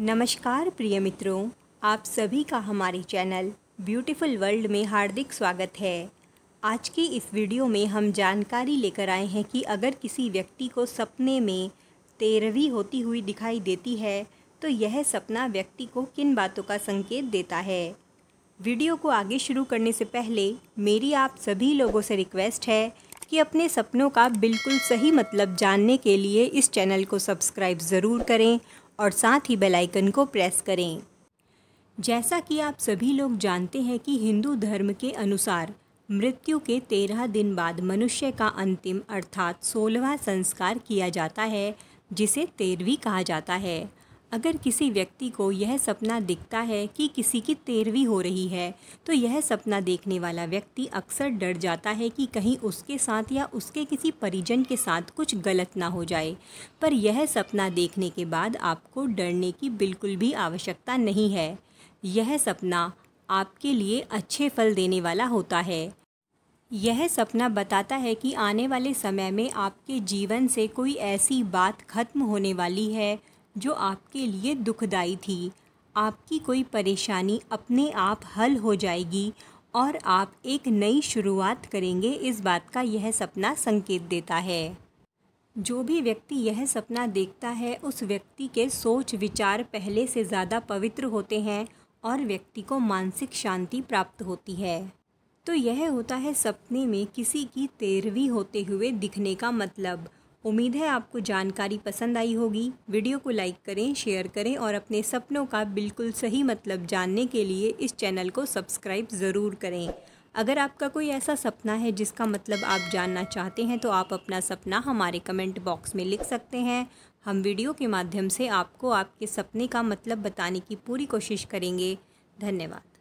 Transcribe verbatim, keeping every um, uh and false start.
नमस्कार प्रिय मित्रों, आप सभी का हमारे चैनल ब्यूटीफुल वर्ल्ड में हार्दिक स्वागत है। आज की इस वीडियो में हम जानकारी लेकर आए हैं कि अगर किसी व्यक्ति को सपने में तेरवी होती हुई दिखाई देती है तो यह सपना व्यक्ति को किन बातों का संकेत देता है। वीडियो को आगे शुरू करने से पहले मेरी आप सभी लोगों से रिक्वेस्ट है कि अपने सपनों का बिल्कुल सही मतलब जानने के लिए इस चैनल को सब्सक्राइब ज़रूर करें और साथ ही बेल आइकन को प्रेस करें। जैसा कि आप सभी लोग जानते हैं कि हिंदू धर्म के अनुसार मृत्यु के तेरह दिन बाद मनुष्य का अंतिम अर्थात सोलहवां संस्कार किया जाता है, जिसे तेरवी कहा जाता है। अगर किसी व्यक्ति को यह सपना दिखता है कि किसी की तेरवी हो रही है तो यह सपना देखने वाला व्यक्ति अक्सर डर जाता है कि कहीं उसके साथ या उसके किसी परिजन के साथ कुछ गलत ना हो जाए। पर यह सपना देखने के बाद आपको डरने की बिल्कुल भी आवश्यकता नहीं है। यह सपना आपके लिए अच्छे फल देने वाला होता है। यह सपना बताता है कि आने वाले समय में आपके जीवन से कोई ऐसी बात खत्म होने वाली है जो आपके लिए दुखदाई थी। आपकी कोई परेशानी अपने आप हल हो जाएगी और आप एक नई शुरुआत करेंगे, इस बात का यह सपना संकेत देता है। जो भी व्यक्ति यह सपना देखता है उस व्यक्ति के सोच विचार पहले से ज़्यादा पवित्र होते हैं और व्यक्ति को मानसिक शांति प्राप्त होती है। तो यह होता है सपने में किसी की तेरवी होते हुए दिखने का मतलब। उम्मीद है आपको जानकारी पसंद आई होगी। वीडियो को लाइक करें, शेयर करें और अपने सपनों का बिल्कुल सही मतलब जानने के लिए इस चैनल को सब्सक्राइब ज़रूर करें। अगर आपका कोई ऐसा सपना है जिसका मतलब आप जानना चाहते हैं तो आप अपना सपना हमारे कमेंट बॉक्स में लिख सकते हैं। हम वीडियो के माध्यम से आपको आपके सपने का मतलब बताने की पूरी कोशिश करेंगे। धन्यवाद।